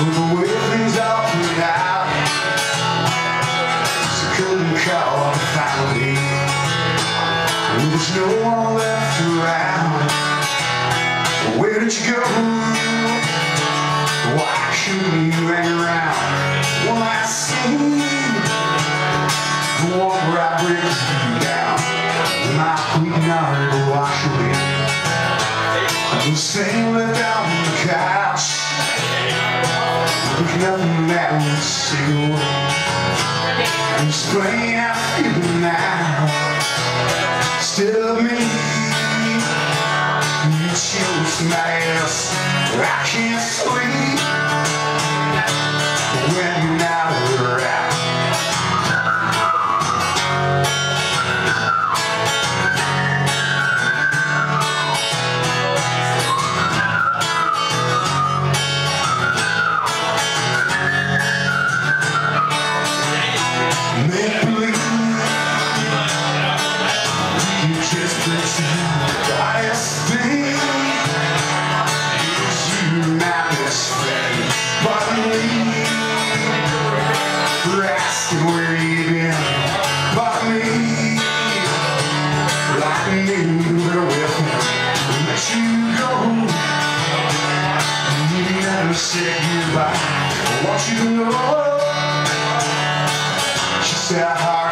There's no one left around. Where did you go? Why shouldn't you hang around? When I see you, the water I breathe you down, my queen I will wash away. I'm sitting down on the couch, looking up and down the seawall. I'm just playing out for you now. Still me, you choose somebody else. I can't sleep when now we're out. Make just listen to the highest thing. Is you my best friend? But me, we're asking where you've been. But me, like me, we're with him. We let you go, you never said goodbye. I want you to know just how hard